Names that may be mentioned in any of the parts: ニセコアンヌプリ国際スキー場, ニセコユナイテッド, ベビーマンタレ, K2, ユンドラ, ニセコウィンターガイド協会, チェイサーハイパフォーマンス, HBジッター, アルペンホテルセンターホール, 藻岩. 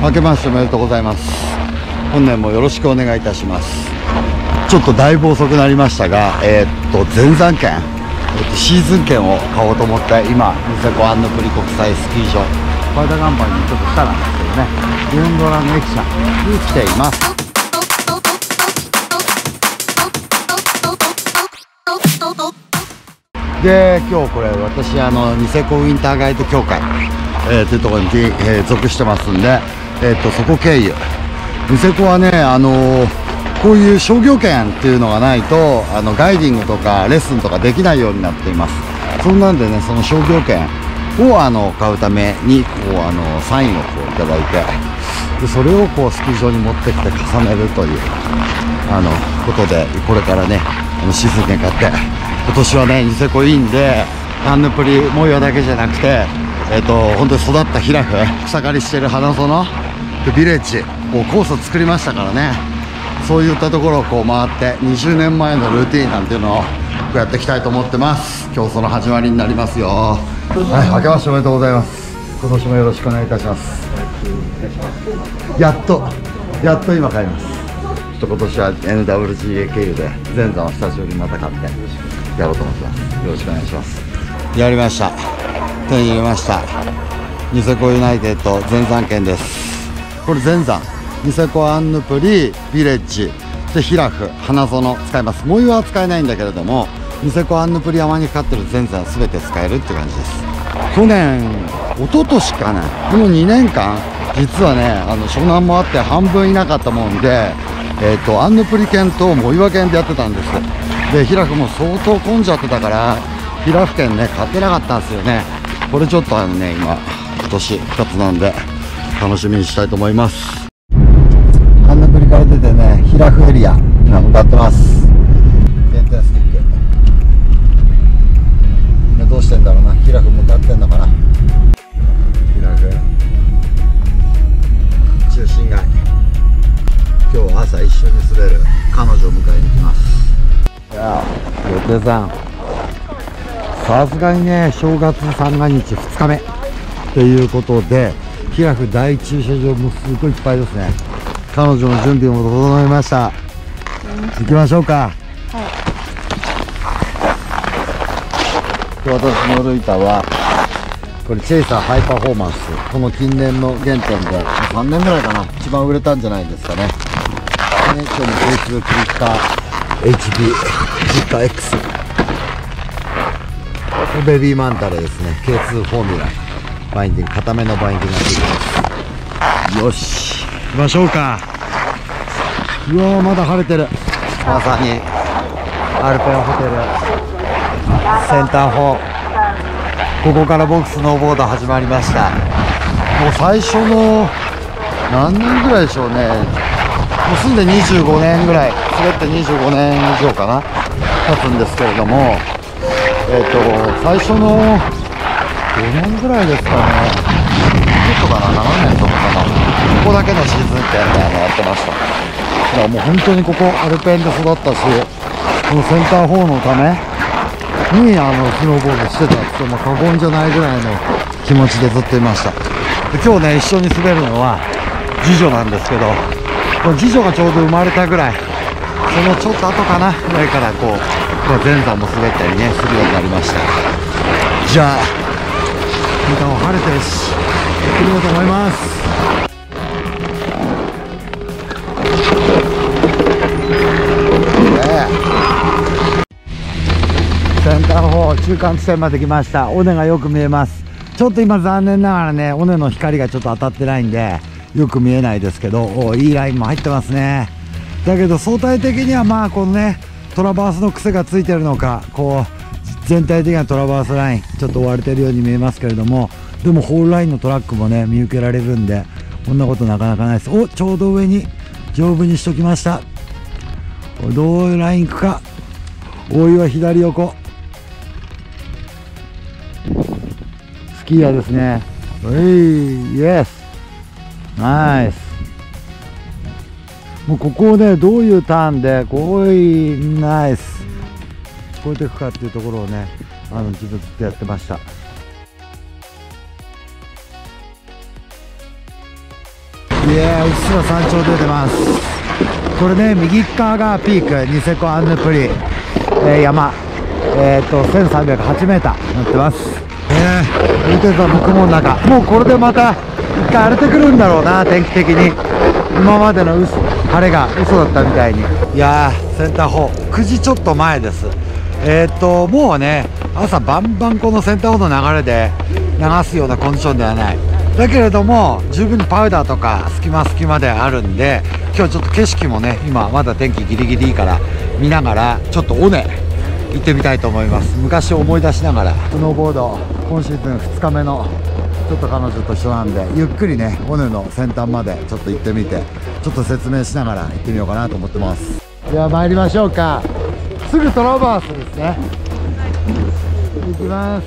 明けましておめでとうございます。本年もよろしくお願いいたします。ちょっとだいぶ遅くなりましたが、前山券、シーズン券を買おうと思って今ニセコアンヌプリ国際スキー場ファイターガンパニーにちょっと下なんですけどね、ユンドラの駅舎に来ています。で、今日これ私ニセコウィンターガイド協会、というところに、属してますんで、そこ経由ニセコはね、こういう商業権っていうのがないとガイディングとかレッスンとかできないようになっています。そんなんでね、その商業権を買うためにこうサインをこういただいて、でそれをこうスキー場に持ってきて重ねるということで、これからねシーズン券買って。今年はね、ニセコいいんで、アンヌプリ模様だけじゃなくて、本当に育ったヒラフ、草刈りしてる花園ビレッジをコースを作りましたからね、そういったところをこう回って20年前のルーティーンなんていうのをやっていきたいと思ってます。今日その始まりになりますよ。はい、明けましておめでとうございます。今年もよろしくお願いいたします。やっと今買います。ちょっと今年は NWGA 経由で前山を久しぶりにまた買ってやろうと思ってます。よろしくお願いします。やりました、手に入れました。ニセコユナイテッド前山券です。これ前山、ニセコアンヌプリビレッジでヒラフ花園使います。藻岩は使えないんだけれども、ニセコアンヌプリ山にかかってる前山全て使えるって感じです。去年一昨年かな、この2年間実はね湘南もあって半分いなかったもんで、アンヌプリ券と藻岩券でやってたんです。でヒラフも相当混んじゃってたからヒラフ券ね買ってなかったんですよね。これちょっとね今年2つなんで楽しみにしたいと思います。アンヌプリから出てね、ヒラフエリア今向かってます。限定スティック、ね、どうしてんだろうな、ヒラフ向かってんのかな。ヒラフ中心街、今日朝一緒に滑る彼女を迎えに来ます。予定さん、さすがにね正月三が日2日目ということで、ヒラフ大駐車場もすごいいっぱいですね。彼女の準備も整いました。行きましょうか。はい、私のルイタはこれチェイサーハイパフォーマンス、この近年の原点で3年ぐらいかな、一番売れたんじゃないですかね。ネットに提出を切りたHB ジッター X、 ベビーマンタレですね。 K2 フォーミュラバインディング、固めのバインディングがついてます。よし行きましょうか。うわーまだ晴れてる。まさにアルペンホテルセンターホール、ここから僕スノーボード始まりました。もう最初の何年ぐらいでしょうね、もう住んで25年ぐらい、滑って25年以上かな経つんですけれども、最初の5年ぐらいですかね、ちょっとかな、7年とかかな、ここだけのシーズンってやってました。だからもう本当にここアルペンで育ったし、このセンター4のためにスノーボードしてたっても過言じゃないぐらいの気持ちでずっといました。で今日ね一緒に滑るのは次女なんですけど、この次女がちょうど生まれたぐらい、そのちょっと後かなぐらいからこう前山も滑ったりねするようになりました。じゃあ今も晴れてるし行ってみようと思います。センターホール中間地点まで来ました。尾根がよく見えます。ちょっと今残念ながらね尾根の光がちょっと当たってないんでよく見えないですけど、いいラインも入ってますね。だけど相対的にはまあこのねトラバースの癖がついてるのか、こう全体的なトラバースラインちょっと追われてるように見えますけれども、でもホールラインのトラックもね見受けられるんで、こんなことなかなかないです。おちょうど上に丈夫にしときました。どういうラインいくか。大岩左横スキーヤーですね。イエスナイス。もうここをねどういうターンでこういうナイス越えていくかっていうところをね自分ずっとやってました。うっすら山頂出てます。これね、右側がピークニセコアンヌプリ、山、1308m なってます。見てた僕も中、もうこれでまた一回荒れてくるんだろうな、天気的に。今までの晴れが嘘だったみたいに。いやー、センターホール9時ちょっと前です。もうね、朝バンバンこのセンターホールの流れで流すようなコンディションではない。だけれども十分にパウダーとか隙間隙間であるんで、今日ちょっと景色もね、今まだ天気ギリギリいいから見ながら、ちょっと尾根行ってみたいと思います。昔を思い出しながら。スノーボード今シーズン2日目のちょっと彼女と一緒なんで、ゆっくりね、尾根の先端までちょっと行ってみて、ちょっと説明しながら行ってみようかなと思ってます。では参りましょうか。すぐトラバースですね。行きます。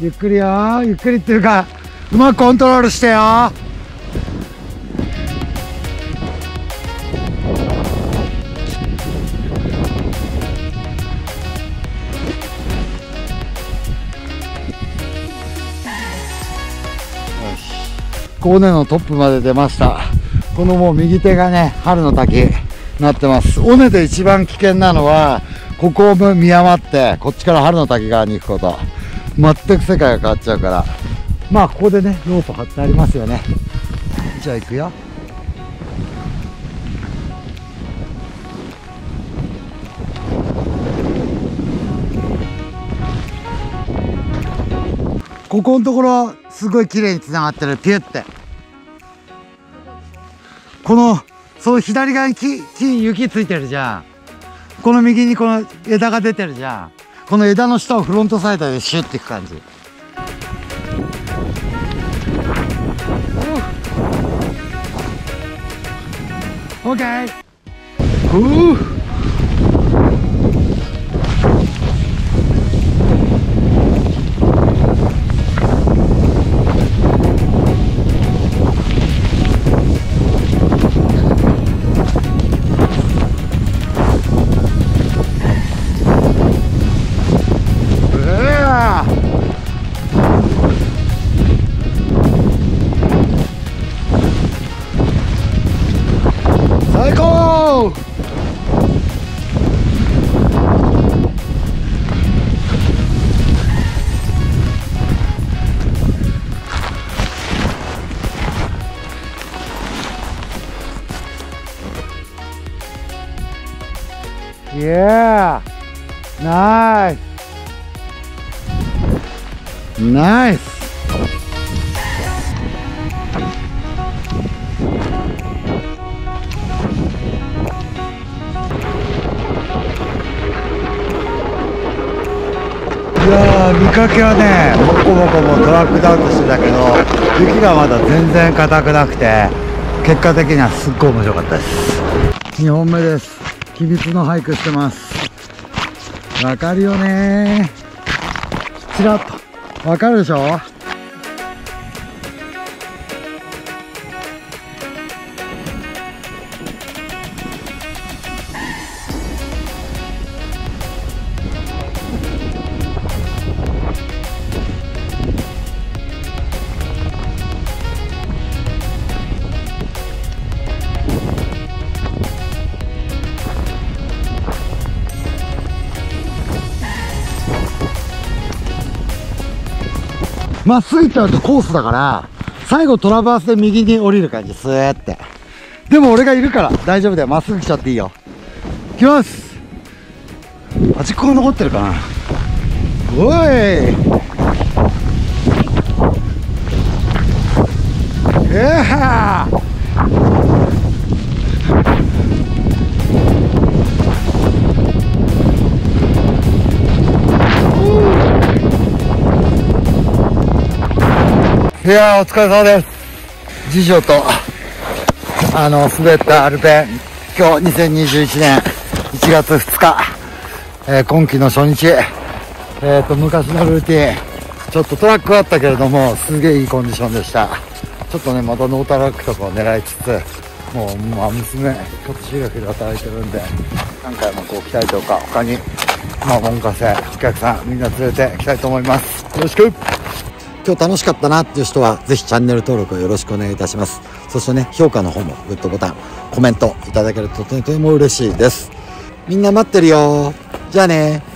ゆっくりよ、ゆっくりっていうか、うまくコントロールしてよ。高根のトップまで出ました。このもう右手がね、春の滝になってます。尾根で一番危険なのは、ここを見余ってこっちから春の滝側に行くこと。全く世界が変わっちゃうから、まあここでね、ロープ張ってありますよね。じゃあ行くよ。ここのところすごい綺麗につながってる。ピュって、このその左側に雪ついてるじゃん。この右にこの枝が出てるじゃん。この枝の下をフロントサイドでシュッていく感じ。オッケー。Yeah! Nice! Nice!いやー、見かけはね、ボコボコもドラッグダウンしてたけど、雪がまだ全然硬くなくて、結果的にはすっごい面白かったです。2本目です。秘密の俳句してます。わかるよねー、ちらっとわかるでしょ。まっすぐ行っちゃうとコースだから、最後トラバースで右に降りる感じ、スーって。でも俺がいるから大丈夫だよ。まっすぐ来ちゃっていいよ。行きます。端っこが残ってるかな。おい、いやー、お疲れ様です。次女と滑ったアルペン、今日2021年1月2日、今季の初日、昔のルーティン、ちょっとトラックはあったけれども、すげえいいコンディションでした。ちょっとね、またノートラックとかを狙いつつ、もう、まあ、娘、今年中学で働いてるんで、何回もこう来たりとか、他に、まあ、門下生、お客さん、みんな連れて来たいと思います。よろしく。今日楽しかったなっていう人は、ぜひチャンネル登録をよろしくお願いいたします。そしてね、評価の方もグッドボタン、コメントいただけるととても嬉しいです。みんな待ってるよ。じゃあね。